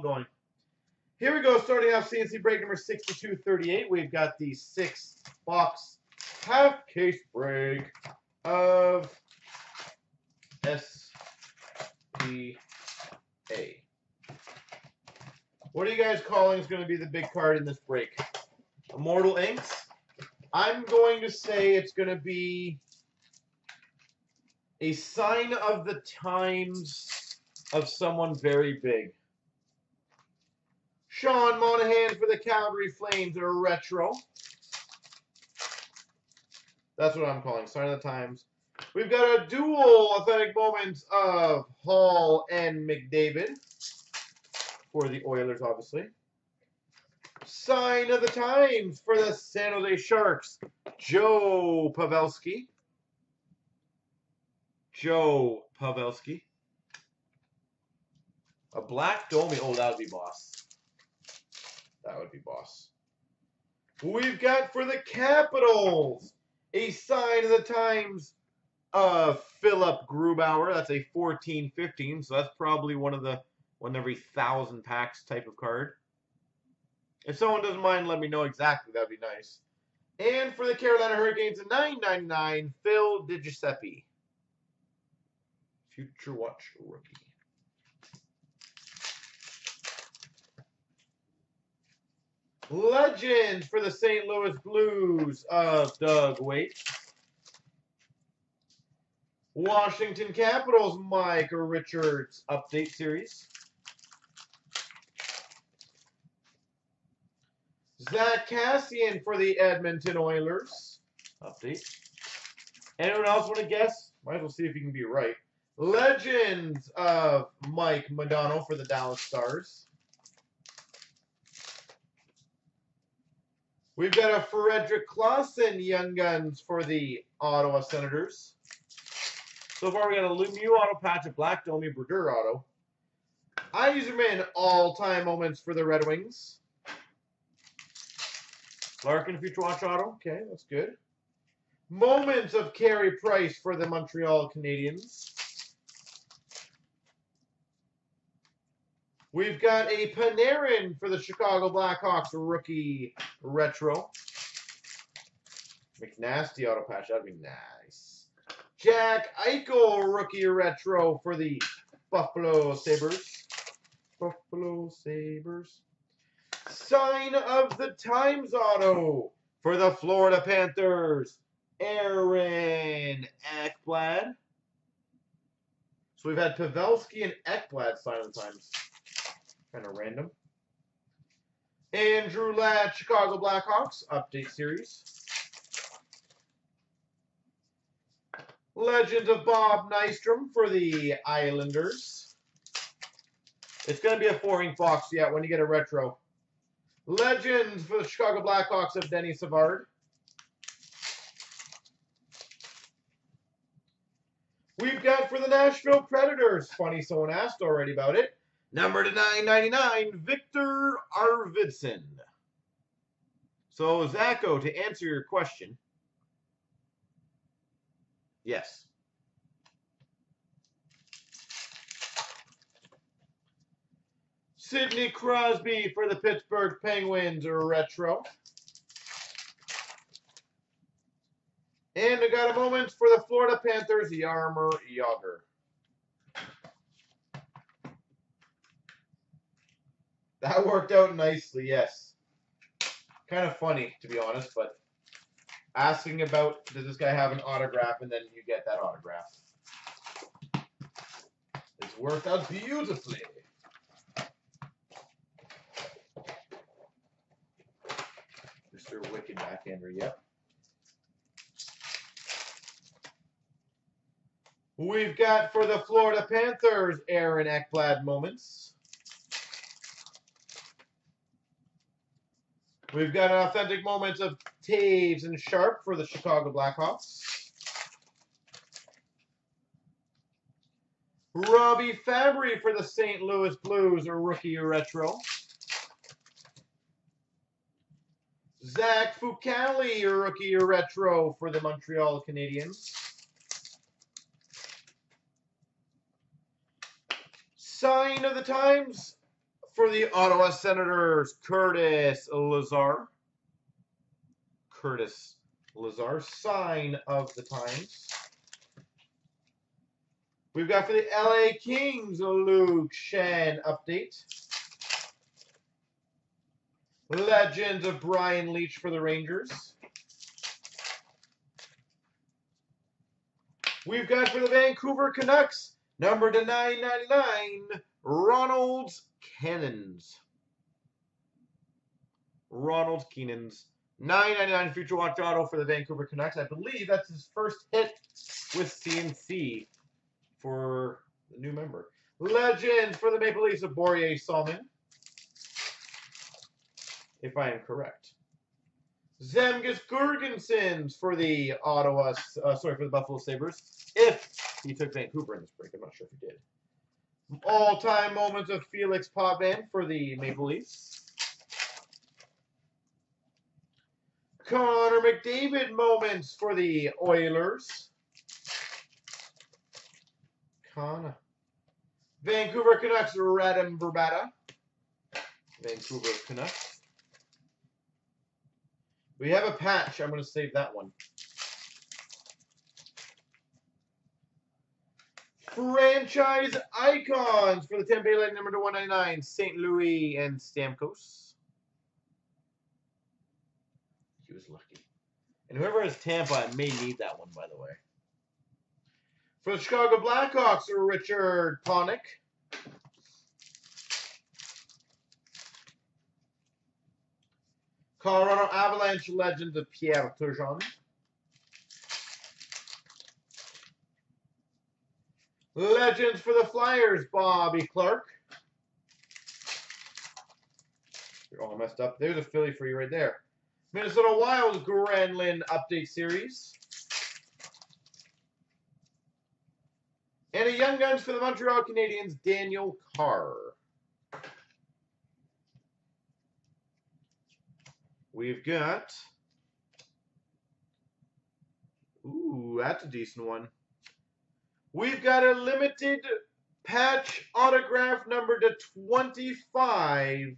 going. Here we go, starting off CNC break number 6238. We've got the 6-box half case break of SBA. What are you guys calling is going to be the big card in this break? Immortal Inks? I'm going to say it's going to be a sign of the times of someone very big. Sean Monahan for the Calgary Flames in a retro. That's what I'm calling, sign of the times. We've got a dual authentic moments of Hall and McDavid for the Oilers, obviously. Sign of the times for the San Jose Sharks, Joe Pavelski. Joe Pavelski. A Black Domi. Oh, that would be boss. That would be boss. We've got for the Capitals a sign of the times of Philip Grubauer. That's a 14-15, so that's probably one of the one every 1,000 packs type of card. If someone doesn't mind, let me know exactly. That would be nice. And for the Carolina Hurricanes, a 999 Phil DiGiuseppe. Future Watch rookie. Legend for the St. Louis Blues of Doug Weight. Washington Capitals, Mike Richards update series. Zach Kassian for the Edmonton Oilers update. Anyone else want to guess? Might as well see if you can be right. Legends of Mike Modano for the Dallas Stars. We've got a Frederick Claussen Young Guns for the Ottawa Senators. So far, we got a Lemieux auto patch, a Black Domi Brodeur auto. Yzerman all-time moments for the Red Wings. Larkin Future Watch auto. Okay, that's good. Moments of Carey Price for the Montreal Canadiens. We've got a Panarin for the Chicago Blackhawks rookie retro. McNasty auto patch, that'd be nice. Jack Eichel rookie retro for the Buffalo Sabres. Buffalo Sabres. Sign of the times auto for the Florida Panthers, Aaron Ekblad. So we've had Pavelski and Ekblad sign of the times. Kind of random. Andrew Ladd, Chicago Blackhawks, update series. Legend of Bob Nystrom for the Islanders. It's going to be a 4-ink box, yeah, when you get a retro. Legends for the Chicago Blackhawks of Denny Savard. We've got for the Nashville Predators. Funny, someone asked already about it. Number to 999, Victor Arvidsson. So, Zacho, to answer your question, yes. Sidney Crosby for the Pittsburgh Penguins retro. And I got a moment for the Florida Panthers, Yarmer Yager. That worked out nicely, yes. Kind of funny, to be honest, but asking about, does this guy have an autograph, and then you get that autograph. It's worked out beautifully. Mr. Wicked Backhander, yep. We've got for the Florida Panthers, Aaron Ekblad moments. We've got an authentic moments of Taves and Sharp for the Chicago Blackhawks. Robbie Fabry for the St. Louis Blues, a rookie retro. Zach Fucali, a rookie retro for the Montreal Canadiens. Sign of the times for the Ottawa Senators, Curtis Lazar, sign of the times. We've got for the LA Kings, Luke Shen update. Legends of Brian Leach for the Rangers. We've got for the Vancouver Canucks, number to 999, Ronald Keenan's. 999 future watch auto for the Vancouver Canucks. I believe that's his first hit with CNC for the new member. Legends for the Maple Leafs of Boreas Salmon, if I am correct. Zemgus Girgensons for the Buffalo Sabres, if he took Vancouver in this break. I'm not sure if he did. All-time moments of Felix Potvin for the Maple Leafs. Connor McDavid moments for the Oilers. Vancouver Canucks, Radim Burbata. Vancouver Canucks. We have a patch. I'm going to save that one. Franchise icons for the Tampa Bay Lightning, number to 199, St. Louis and Stamkos. He was lucky. And whoever has Tampa may need that one, by the way. For the Chicago Blackhawks, Richard Panik. Colorado Avalanche legends of Pierre Turgeon. Legends for the Flyers, Bobby Clark. You're all messed up. There's a Philly for you right there. Minnesota Wild Granlund update series. And a Young Guns for the Montreal Canadiens, Daniel Carr. We've got, ooh, that's a decent one. We've got a limited patch autograph number to 25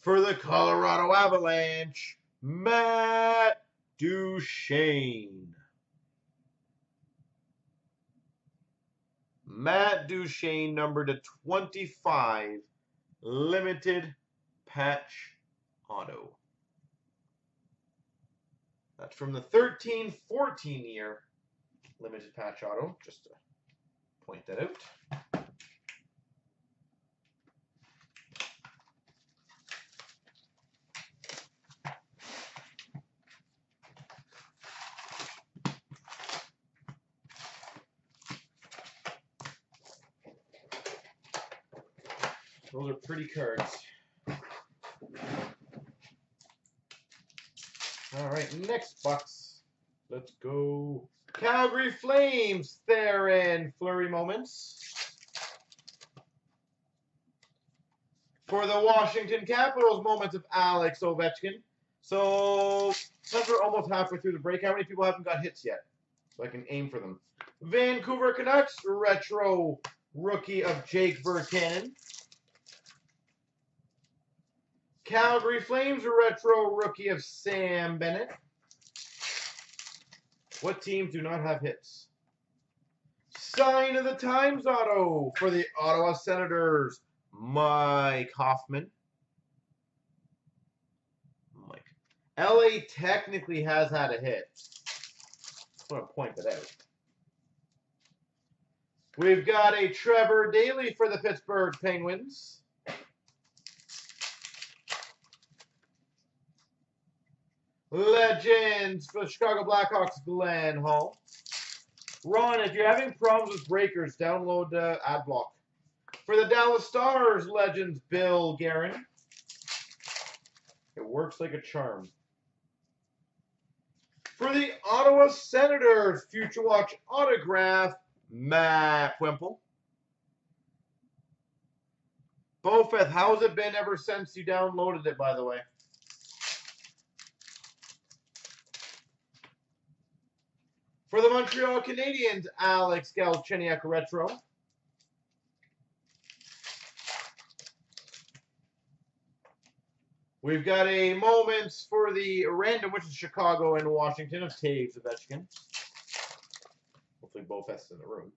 for the Colorado Avalanche, Matt Duchene. Matt Duchene, number to 25, limited patch auto. That's from the 13-14 year limited patch auto, just to point that out. Those are pretty cards. All right, next box. Let's go. Calgary Flames, Theoren Fleury moments. For the Washington Capitals, moments of Alex Ovechkin. So, since we're almost halfway through the break, how many people haven't got hits yet? So I can aim for them. Vancouver Canucks, retro rookie of Jake Virtanen. Calgary Flames, retro rookie of Sam Bennett. What teams do not have hits? Sign of the Times auto for the Ottawa Senators, Mike Hoffman. Mike. LA technically has had a hit. I'm going to point that out. We've got a Trevor Daley for the Pittsburgh Penguins. Legends for the Chicago Blackhawks, Glenn Hall. Ron, if you're having problems with breakers, download AdBlock. For the Dallas Stars, Legends, Bill Guerin. It works like a charm. For the Ottawa Senators, Future Watch autograph, Matt Wemple. Bofeth, how's it been ever since you downloaded it, by the way? For the Montreal Canadiens, Alex Galchenyuk retro. We've got a Moments for the Random, which is Chicago and Washington, of Taves Ovechkin. Hopefully Bofest's in the room.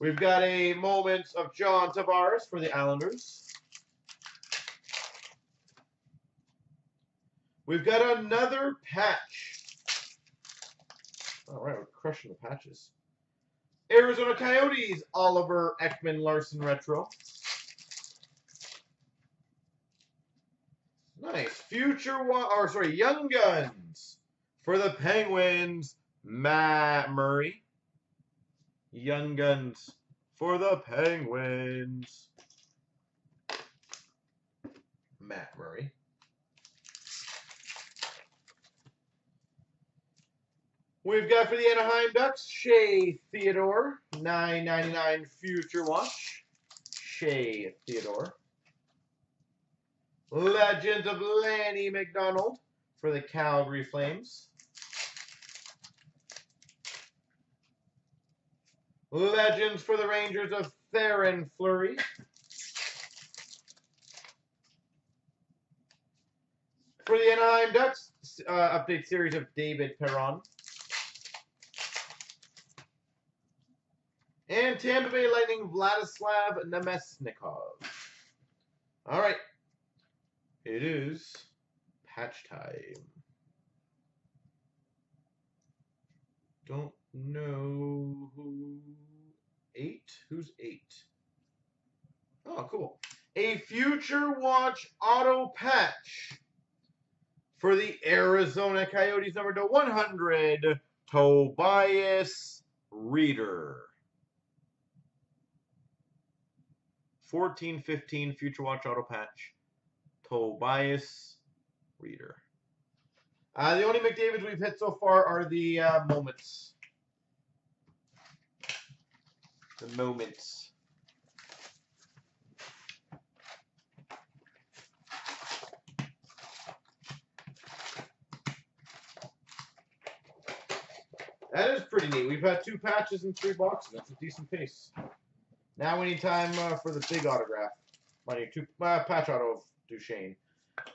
We've got a Moments of John Tavares for the Islanders. We've got another patch. All right, we're crushing the patches. Arizona Coyotes, Oliver Ekman-Larsson retro. Nice. Young Guns for the Penguins, Matt Murray. Young Guns for the Penguins, Matt Murray. We've got for the Anaheim Ducks, Shea Theodore, $9.99 Future Watch, Shea Theodore. Legends of Lanny McDonald for the Calgary Flames. Legends for the Rangers of Theoren Fleury. For the Anaheim Ducks, update series of David Perron. And Tampa Bay Lightning, Vladislav Namestnikov. All right. It is patch time. Don't know who. Eight? Who's eight? Oh, cool. A Future Watch auto patch for the Arizona Coyotes, number to 100, Tobias Rieder. 14/15 Future Watch auto patch. Tobias Rieder. The only McDavids we've hit so far are the Moments. The Moments. That is pretty neat. We've had 2 patches and 3 boxes. That's a decent pace. Now we need time for the big autograph. I need 2 patch auto of Duchesne.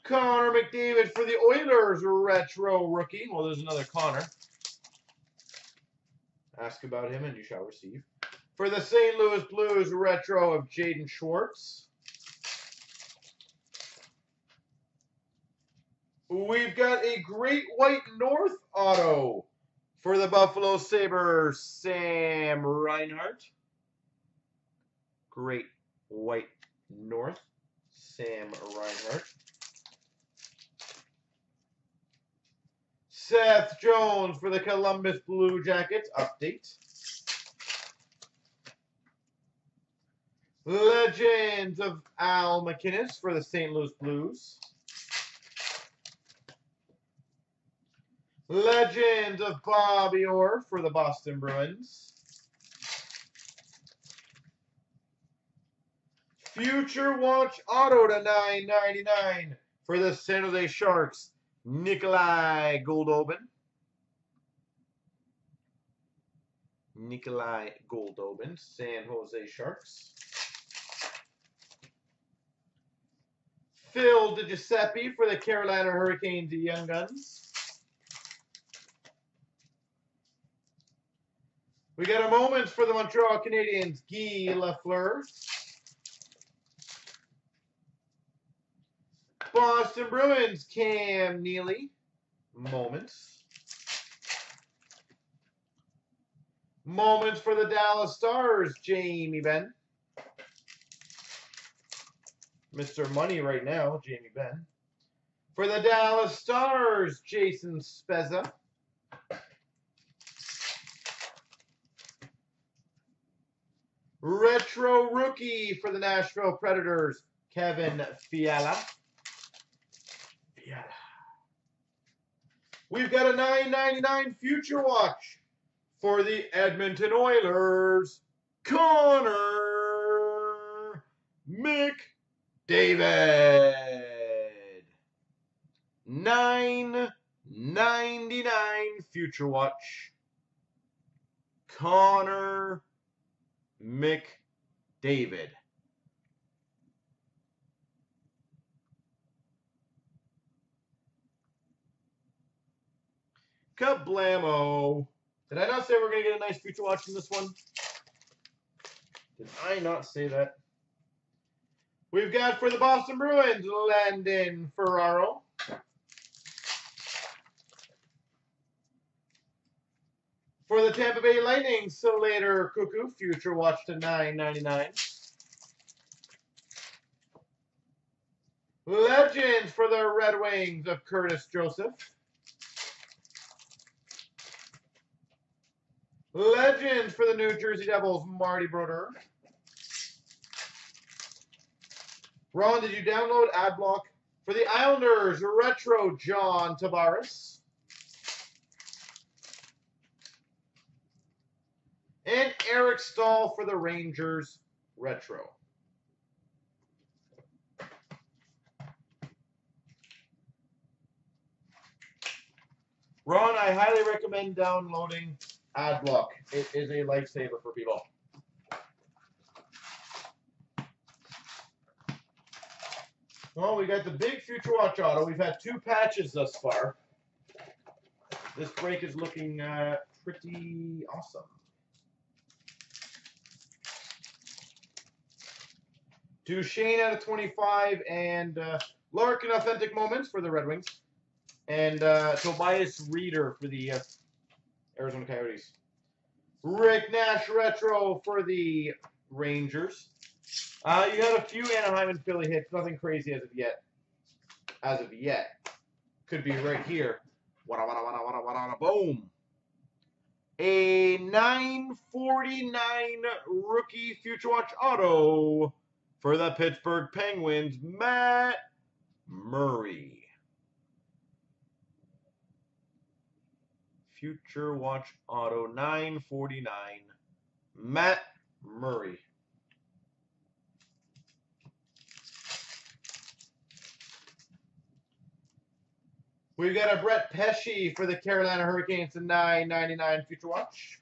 Connor McDavid for the Oilers, retro rookie. Well, there's another Connor. Ask about him and you shall receive. For the St. Louis Blues, retro of Jaden Schwartz. We've got a Great White North auto for the Buffalo Sabres, Sam Reinhart. Great White North. Sam Reinhart. Seth Jones for the Columbus Blue Jackets. Update. Legends of Al MacInnis for the St. Louis Blues. Legends of Bobby Orr for the Boston Bruins. Future Watch auto to $9.99 for the San Jose Sharks, Nikolai Goldobin. Nikolai Goldobin, San Jose Sharks. Phil DiGiuseppe for the Carolina Hurricanes, the Young Guns. We got a Moment for the Montreal Canadiens, Guy Lafleur. Boston Bruins, Cam Neely. Moments. Moments for the Dallas Stars, Jamie Benn. Mr. Money right now, Jamie Benn. For the Dallas Stars, Jason Spezza. Retro rookie for the Nashville Predators, Kevin Fiala. Yeah. We've got a $9.99 Future Watch for the Edmonton Oilers, Connor McDavid. $9.99 Future Watch, Connor McDavid. Kablamo. Did I not say we're going to get a nice future watch in this one? Did I not say that? We've got for the Boston Bruins, Landon Ferraro. For the Tampa Bay Lightning, Slater Cuckoo, future watch to $9.99. Legends for the Red Wings of Curtis Joseph. Legends for the New Jersey Devils, Martin Brodeur. Ron, did you download Adblock? For the Islanders, Retro John Tavares. And Eric Staal for the Rangers, Retro. Ron, I highly recommend downloading Adblock. It is a lifesaver for people. Well, we got the big Future Watch auto. We've had two patches thus far. This break is looking pretty awesome. Duchesne out of 25 and Larkin Authentic Moments for the Red Wings. And Tobias Rieder for the Arizona Coyotes. Rick Nash Retro for the Rangers. You had a few Anaheim and Philly hits. Nothing crazy as of yet. Could be right here. Wada, wada, wada, wada, wada, boom. A 949 rookie Future Watch auto for the Pittsburgh Penguins, Matt Murray. Future Watch auto 949, Matt Murray. We've got a Brett Pesci for the Carolina Hurricanes to $9.99 Future Watch.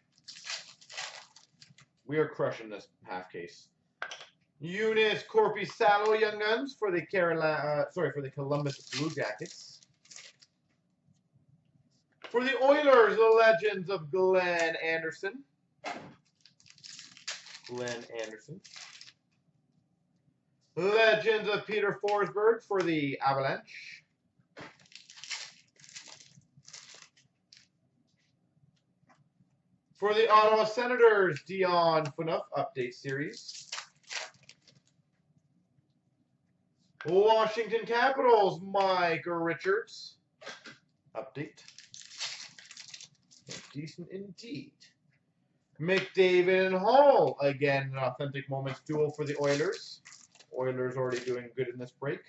We are crushing this half case. Eunice Corpissalo Young Guns for the Columbus Blue Jackets. For the Oilers, the Legends of Glenn Anderson. Legends of Peter Forsberg for the Avalanche. For the Ottawa Senators, Dion Phaneuf Update Series. Washington Capitals, Mike Richards Update. Decent indeed. McDavid and Hall, again, an Authentic Moments duel for the Oilers. Oilers already doing good in this break.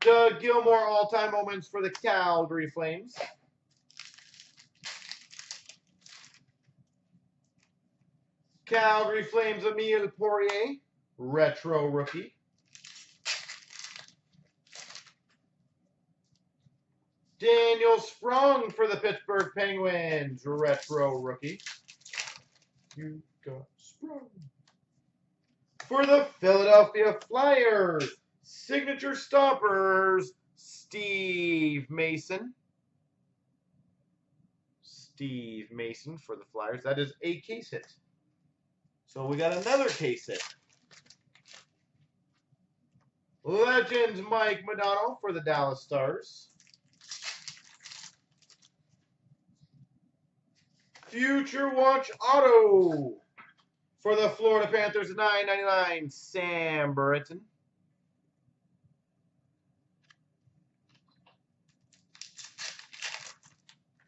Doug Gilmour, All-Time Moments for the Calgary Flames. Calgary Flames, Emile Poirier, Retro Rookie. Daniel Sprung for the Pittsburgh Penguins, Retro Rookie. You got Sprung. For the Philadelphia Flyers, Signature Stoppers, Steve Mason. Steve Mason for the Flyers. That is a case hit. So we got another case hit. Legends Mike Modano for the Dallas Stars. Future Watch auto for the Florida Panthers at $9.99. Sam Britton.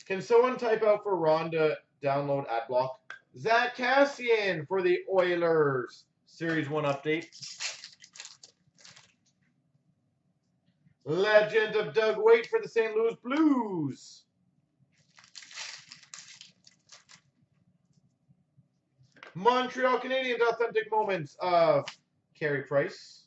Can someone type out for Ron to download Adblock? Zach Kassian for the Oilers, Series 1 Update. Legend of Doug Weight for the St. Louis Blues. Montreal Canadiens, Authentic Moments of Carey Price.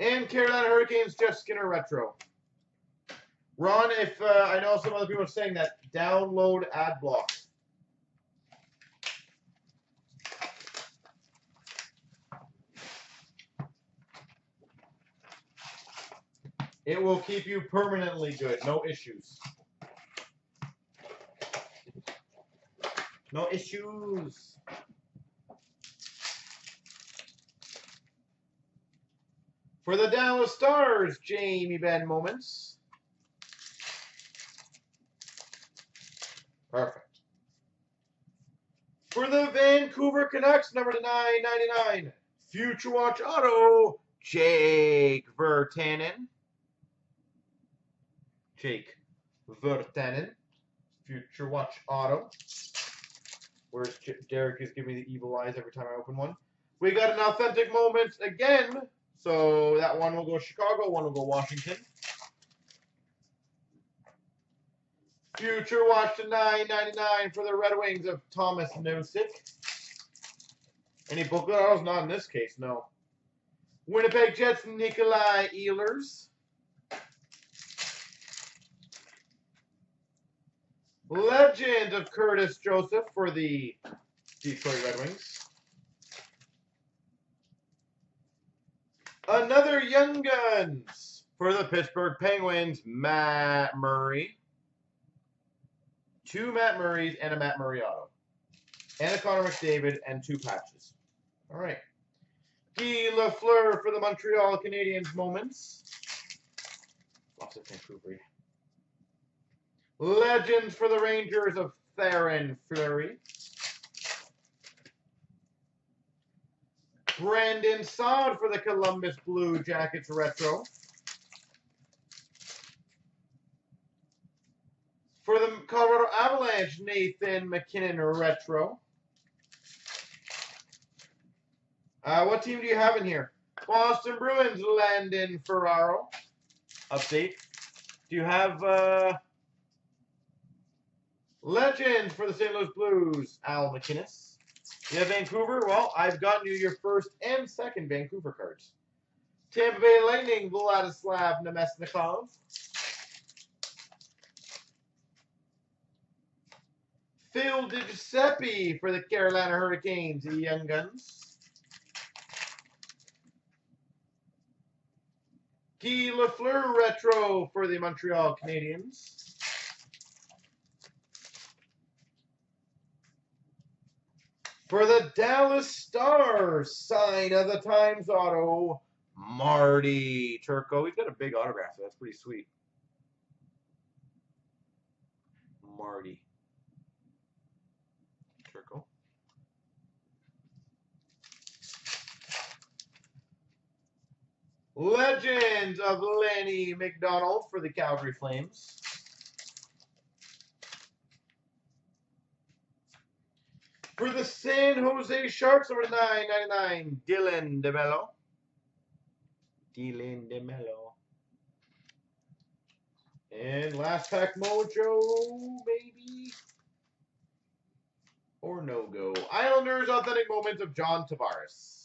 And Carolina Hurricanes, Jeff Skinner Retro. Ron, if I know some other people are saying that, download Adblock. It will keep you permanently good. No issues. No issues. For the Dallas Stars, Jamie Ben Moments. Perfect. For the Vancouver Canucks, number to 999, Future Watch Auto, Jake Virtanen. Jake Virtanen, Future Watch Auto. Where's Derek is giving me the evil eyes every time I open one. We got an authentic moment again. So that one will go Chicago, one will go Washington. Future Watch to 999 for the Red Wings of Thomas Nosek. Any booklet autos? Not in this case, no. Winnipeg Jets, Nikolai Ehlers. Legend of Curtis Joseph for the Detroit Red Wings. Another Young Guns for the Pittsburgh Penguins, Matt Murray. Two Matt Murrays and a Matt Murray auto. And a Connor McDavid and two patches. All right. Guy Lafleur for the Montreal Canadiens moments. Lots of things to read. Legends for the Rangers of Theoren Fleury. Brandon Saad for the Columbus Blue Jackets Retro. For the Colorado Avalanche, Nathan McKinnon Retro. What team do you have in here? Boston Bruins, Landon Ferraro. Update. Do you have... Legends for the St. Louis Blues, Al MacInnis. You have Vancouver? Well, I've gotten you your first and second Vancouver cards. Tampa Bay Lightning, Vladislav Namestnikov. Phil DiGiuseppe for the Carolina Hurricanes, the Young Guns. Guy Lafleur Retro for the Montreal Canadiens. For the Dallas Stars, sign of the times auto, Marty Turco. He's got a big autograph, so that's pretty sweet. Marty Turco. Legends of Lanny McDonald for the Calgary Flames. For the San Jose Sharks, number 999, Dylan DeMello. Dylan DeMello. And last pack mojo, maybe? Or no go. Islanders, authentic moments of John Tavares.